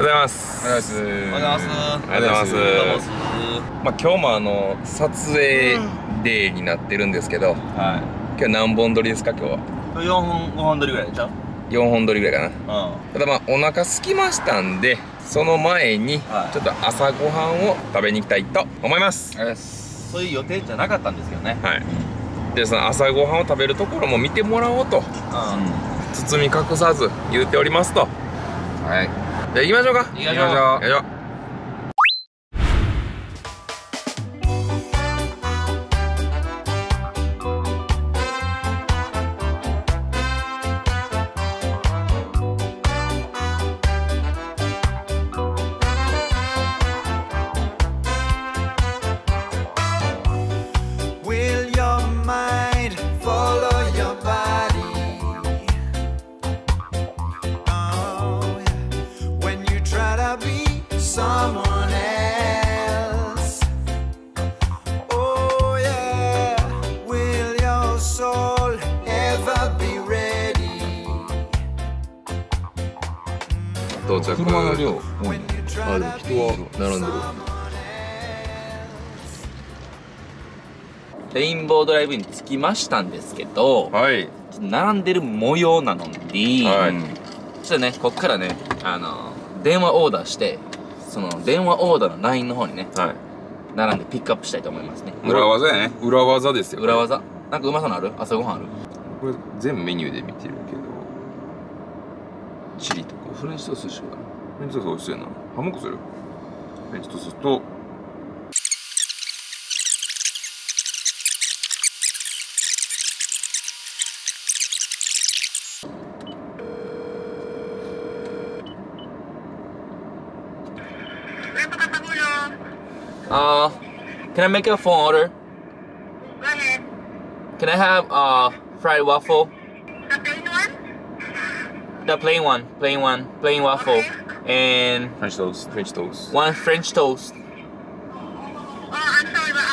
おはようございます。おはようございます。おはようございます。おはようございます。まあ今日も撮影デーになってるんですけど、はい。今日何本撮りですか今日は？4本撮りぐらいでしょ？4本撮りぐらいかな。うん。ただまあお腹空きましたんで、その前にちょっと朝ごはんを食べに行きたいと思います。そういう予定じゃなかったんですけどね。はい。でその朝ごはんを食べるところも見てもらおうと、うん、包み隠さず言うておりますと。はい。じゃあ行きましょうか。行きましょう。到着。車の量多いね。あ、でも人は並んでる。レインボードライブに着きましたんですけど、はい、ちょっと並んでる模様なので、はい、ちょっとねこっからね電話オーダーしてその電話オーダーのラインの方にね、はい、並んでピックアップしたいと思いますね。裏技やね。裏技ですよ。裏技。なんかうまさのある？朝ごはんある？これ全メニューで見てるけど、チリと。フレンチトースト一緒だ。フレンチトースト美味しいな。ハンモックする？フレンチトーストCan I make a phone order? Go ahead. Can I have fried waffle? The plain waffle, and French toast. One French toast. Oh, I'm sorry, but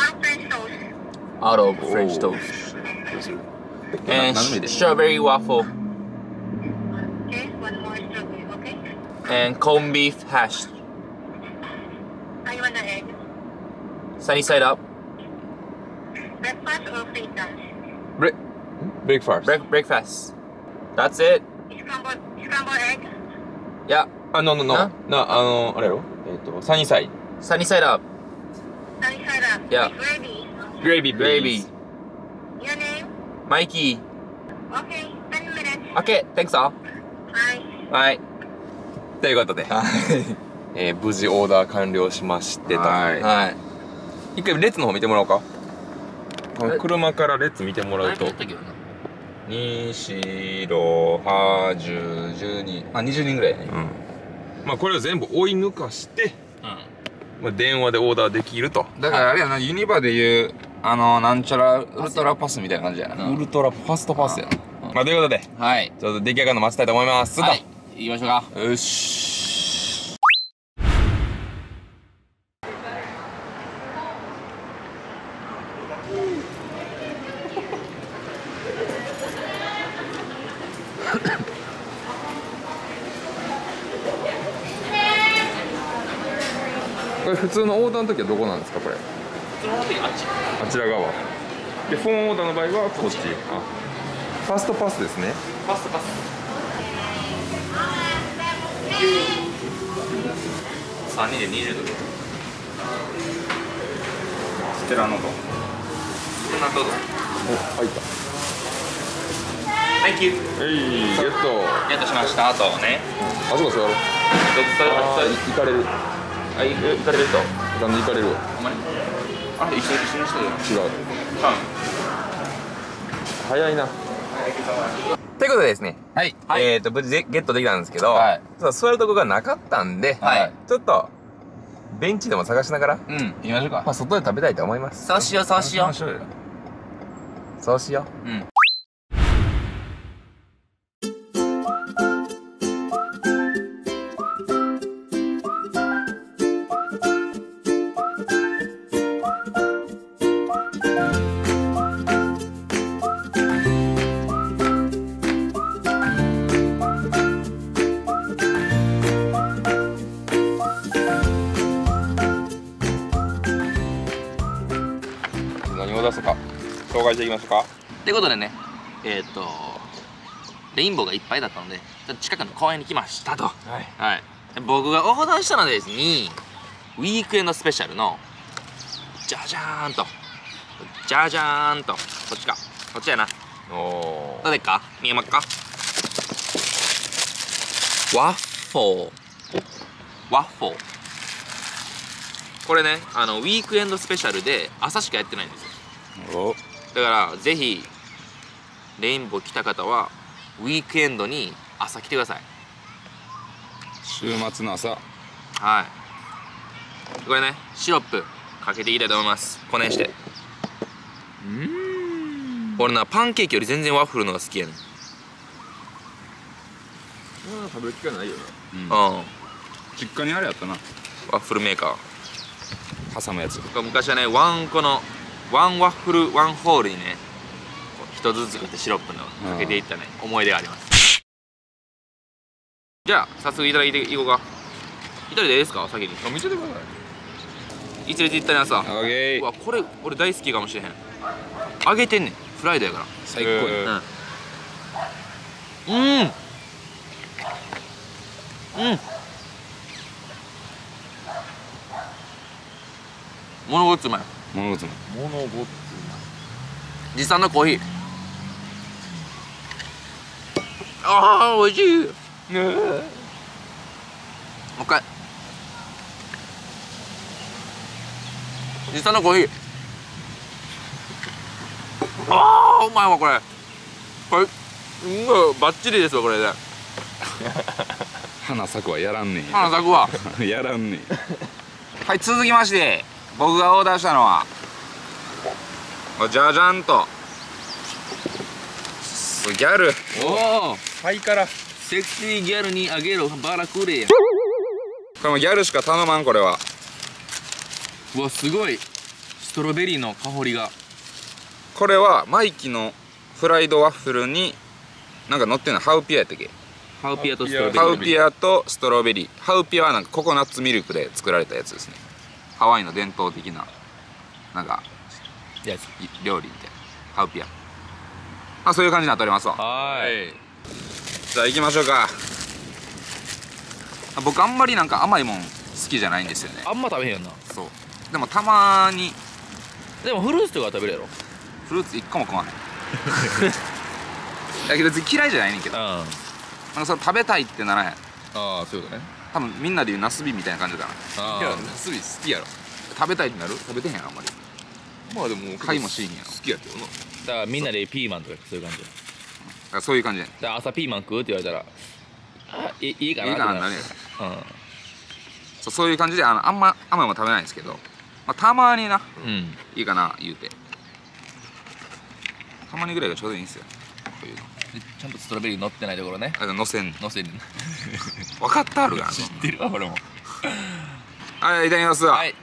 out of French toast. Out of French toast. And strawberry waffle. Okay, one more strawberry, okay. And corned beef hashed. I want an egg. Sunny side up. Breakfast or fritters? Breakfast. That's it.Scrambled egg? Yeah. No.あれやろ？サニーサイド。サニーサイドアップ。Yeah. Gravy. Your name? Mikey. Okay, 10 minutes. Okay, thanks all. Bye. ということで、無事オーダー完了しましてと。はい。一回列の方見てもらおうか。車から列見てもらうと。2、4、5、10、12、20人ぐらいやね。まあこれを全部追い抜かして電話でオーダーできると。だからあれやな、ユニバでいうなんちゃらウルトラパスみたいな感じやな。ウルトラファストパスやな。まあということで、はい、ちょっと出来上がるの待ちたいと思います。はい、行きましょうか。よし、これ普通のオーダーの時はどこなんですかこれ？普通の時はあちら側で、フォンオーダーの場合はこっち。あ、ファストパスですね。ファストパス。3人で20度。ステラノド。ステラノド。お、入った。Thank you。ゲットしました。あとね。あそこ座ろう。行かれる。あ、行かれると。なんで行かれる？あんまり。あれ、一緒の人だよ。違う。早いな。ということでですね。はい。無事ゲットできたんですけど、ちょっと座るとこがなかったんで、ちょっとベンチでも探しながら、行きましょうか。まあ外で食べたいと思います。そうしよう、そうしよう。そうしよう。うん。紹介していきましょうか。ということでね、レインボーがいっぱいだったので近くの公園に来ましたと。はい、はい、僕が横断したのですにウィークエンドスペシャルのジャジャーンとジャジャーンとこっちかこっちやな。おお、どれか見えますか。ワッフォーワッフォー、これね、ウィークエンドスペシャルで朝しかやってないんですよ。だからぜひレインボー来た方はウィークエンドに朝来てください。週末の朝、はい、これねシロップかけていきたいと思います。こねんして、俺なパンケーキより全然ワッフルのが好きやねん。食べる機会ないよな。うん、実家にあれやったな、ワッフルメーカー挟むやつ。昔はね、ワンワッフルワンホールにね一つずつ買ってシロップのかけていったね、思い出があります。じゃあ早速いただいていこうか。一人でいいですか、先に見せてください。一列いったね、朝。うわ、これ俺大好きかもしれへん。揚げてんねん、フライドやから最高や。うんうん、うん、物ごっつうまい。物ごっつうまい。物ごっつうまい。持参のコーヒー。ああ、おいしい。もう一回。持参のコーヒー。ああ、うまいわ、これ。これ、バッチリですわ、これで。花咲くはやらんねえ。花咲くは。やらんねえ。はい、続きまして。僕がオーダーしたのはじゃじゃんとギャル。おお、ハイカラセクシーギャルにあげろバラクレや。これもギャルしか頼まん。これはうわ、すごいストロベリーの香りが。これはマイキのフライドワッフルになんか乗ってんの。ハウピアやったっけ。ハウピアとストロベリー。ハウピアとストロベリー。ハウピアはなんかココナッツミルクで作られたやつですね。ハワイの伝統的ななんか料理みたいなハウピア、まあそういう感じになっておりますわ。はい、じゃあ行きましょうか。僕あんまりなんか甘いもん好きじゃないんですよね。あんま食べへんよな。そう、でもたまに。でもフルーツとか食べるやろ。フルーツ一個も食わないだけど別に嫌いじゃないねんけど、なんかそれ食べたいってならへん。ああ、そうだね。多分みんなで言うナスビみたいな感じだな。いや、ナスビ好きやろ。食べたいってなる？食べてへんあんまり。まあでも買いもしんやろ。好きやけどな。だからみんなでピーマンとかそういう感じだ。そういう感じだ。だから朝ピーマン食うって言われたらいいかなってなるやろ。うん、そういう感じであんま甘いも食べないんですけど、たまにな、いいかな言うてたまにぐらいがちょうどいいんですよ。こういうのちゃんとストロベリー乗ってないところね。のせんのせんねん分かったあるが知ってるわ俺も。はい、いただきますわ。はい、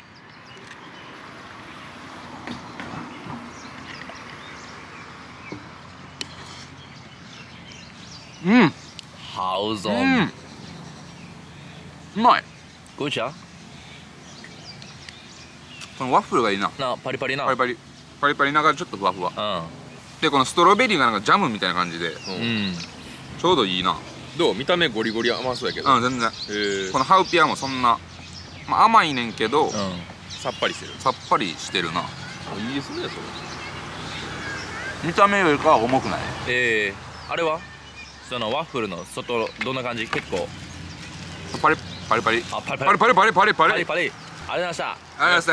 うん、ハウゾン、うまい。ゴーちゃんこのワッフルがいいな。パリパリな、パリパリパリパリながらちょっとふわふわ、うんで、このストロベリーがなんかジャムみたいな感じで、ちょうどいいな。どう見た目ゴリゴリ甘そうやけど。うん、全然。このハウピアもそんな甘いねんけどさっぱりしてる。さっぱりしてるな。いいですね、それ。見た目よりかは重くない。あれはそのワッフルの外どんな感じ。結構パリパリパリパリパリパリパリパリパリパリ。ありがとうございました。ありがとうございまし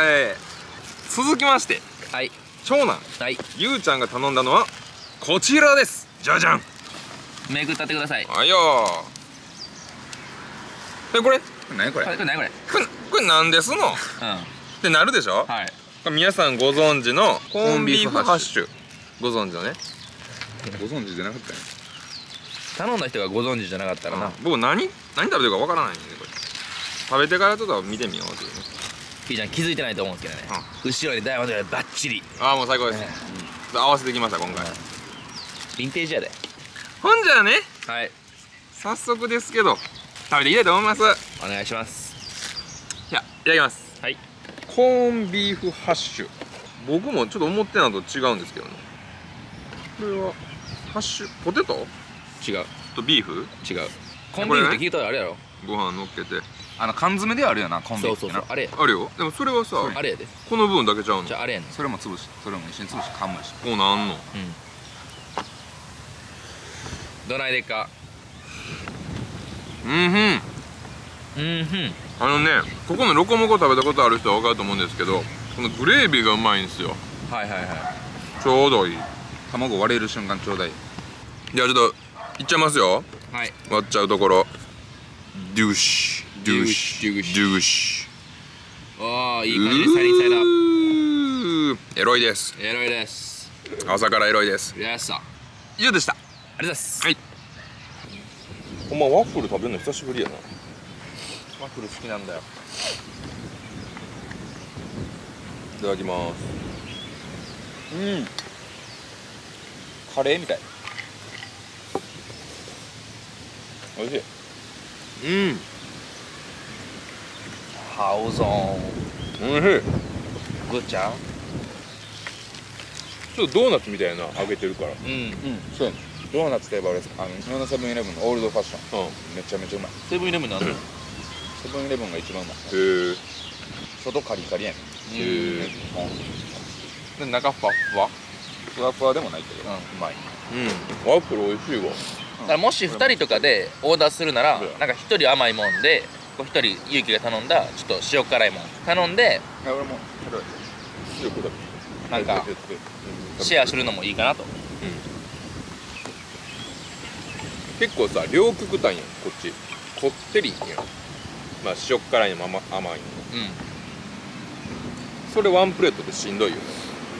た。続きまして、はい、長男、はい、ゆうちゃんが頼んだのはこちらです。じゃじゃん、めくったってください。はいよー。で、これ何これ、これ何これ、これ何ですの、うん、ってなるでしょ。はい、皆さんご存知のコンビーフハッシュ。ご存知のね。ご存知じゃなかったね。頼んだ人がご存知じゃなかったらな、僕何食べてるかわからないんで、これ食べてからちょっと見てみようというね。ピーちゃん気づいてないと思うんですけどね、後ろにダイヤモンドがバッチリ。ああ、もう最高です。合わせてきました今回。ヴィンテージやで。ほんじゃあね、はい、早速ですけど食べていきたいと思います。お願いします。じゃあいただきます。はい、コーンビーフハッシュ。僕もちょっと思ってたのと違うんですけどね。これはハッシュポテト？違う。とビーフ？違う。コンビーフって聞いたらあれやろ。ご飯乗っけて。缶詰ではあるよな、コンビーフってな。そうそうそう、あれや。あるよ。でもそれはさ、あれやで。この部分だけちゃうの。じゃああれやねん。それも潰し、それも一緒に潰し、かむし。こうなんの？うん。どないでっか。うんふん。ここのロコモコ食べたことある人は分かると思うんですけど、このグレービーがうまいんですよ。はいはいはい、ちょうどいい。卵割れる瞬間ちょうだい。じゃあちょっといっちゃいますよ。はい、割っちゃうところ。デューシュデューシュデューシュ。おお、いい感じでサイドサイドアップ。エロいです、エロいです。朝からエロいです。やっさ、以上でした。ありがとうございます。はい、ほんまワッフル食べるの久しぶりやな。ワッフル好きなんだよ。いただきます。カレーみたい。おいしい。ハオゾーン。おいしい。グッチャンちょっとドーナツみたいな揚げてるから。そうやね。ドーナツといえば俺、日本のセブンイレブンのオールドファッション、めちゃめちゃうまい。セブンイレブンなんだ。セブンイレブンが一番うまい。へえ。外カリカリやねん。へえ。で、中ふわふわふわふわでもないけど、うまい。ワッフル美味しいわ。だからもし2人とかでオーダーするなら、なんか1人甘いもんで、1人勇気が頼んだちょっと塩辛いもん頼んで、俺も塩辛い、なんかシェアするのもいいかなと。結構さ、両極端やん、こっち。こってりやん。まあ塩辛いのも甘いのも。それワンプレートでしんどいよね。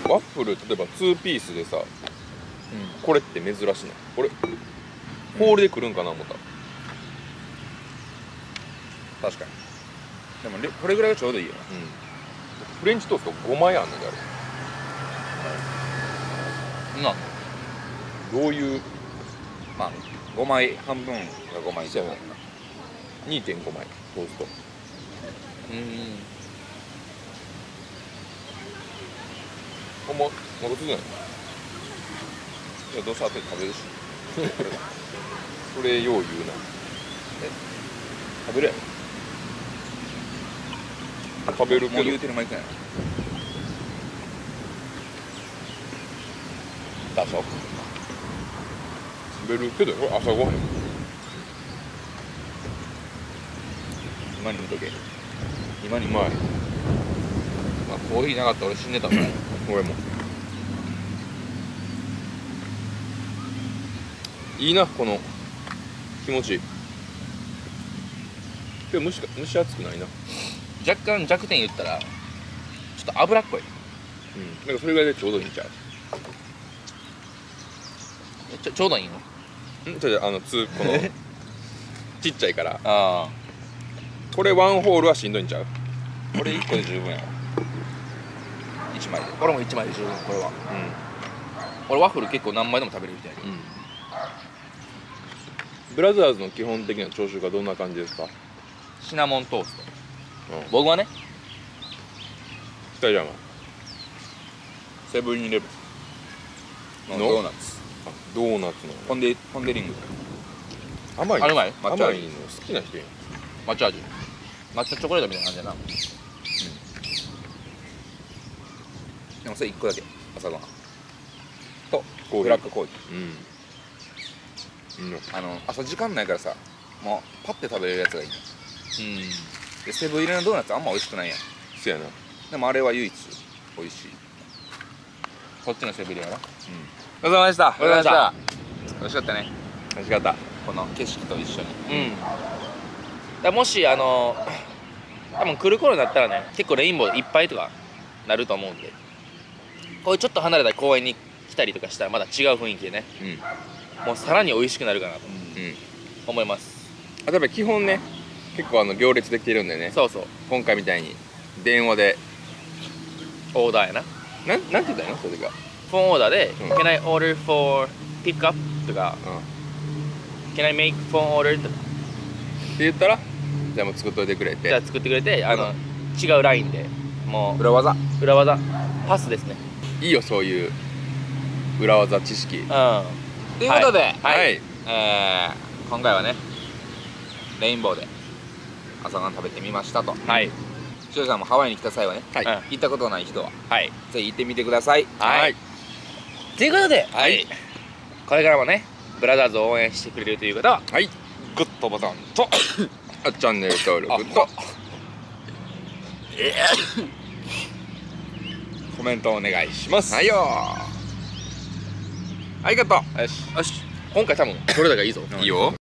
ワッフル、例えば2ピースでさ、これって珍しいの。これ、ホールで来るんかな思った。確かに。でも、これぐらいがちょうどいいよな。フレンチトースト5枚あんのであれ。な。どういう、まあ、5枚、半分が5枚じゃない。2.5 枚、トースト。ほんま、戻すじゃない。いや、どうせ後で食べるし。それよう言うな。食べるやろ。食べるけど。もう言うてる間いくない。出そう。食べるけど、これ朝ごはん。今に見とけ。今に見とけ。うまい。まあ、コーヒーなかったら俺死んでたから。俺も。いいな、この気持ちいい。今日蒸し暑くないな。若干弱点言ったらちょっと脂っこい。なんかそれぐらいでちょうどいいんちゃう。ちょうどいいの？このちっちゃいから。これワンホールはしんどいんちゃう。これ1個で十分やわ。1枚で。俺も1枚で十分。これは俺ワッフル結構何枚でも食べれるみたいな。ブラザーズの基本的な朝食はどんな感じですか？シナモントースト。僕はね、2人はセブンイレブンのドーナツ。ドーナツのポンデリング。甘いの好きな人やん。抹茶味、抹茶チョコレートみたいな感じやな。でもそれ1個だけ朝ごはんとブラックコーヒー。朝時間ないからさ、もうパッて食べれるやつがいいの。でセブン入れのドーナツあんま美味しくないやん。そうやな。でもあれは唯一美味しい。こっちのセブン入れやな。ごちそうさまでした。ごちそうさまでした。美味しかったね。美味しかった。この景色と一緒に。だもし多分来る頃になったらね、結構レインボーいっぱいとかなると思うんで、こういうちょっと離れた公園に来たりとかしたらまだ違う雰囲気でね、もうさらに美味しくなるかなと思います。例えば基本ね、結構行列できてるんでね。そうそう、今回みたいに電話でオーダーやな。なんて言ったらいいの、それがフォンオーダーで「Can I order for pick up?」とか「Can I make phone order?」とかって言ったら、じゃあもう作っといてくれて、じゃあ作ってくれて、違うラインでもう裏技パスですね。いいよ、そういう裏技知識、うん、ということで、はい、今回はねレインボーで朝ごはん食べてみましたと。はい、視聴者もハワイに来た際はね、はい、行ったことない人は、はい、ぜひ行ってみてください。はい、ということで、はい、これからもねブラザーズを応援してくれるという方は、はい、グッドボタンとチャンネル登録とコメントお願いします。はいよー。ありがとう。よし。今回多分これだけいいぞ。いいよ。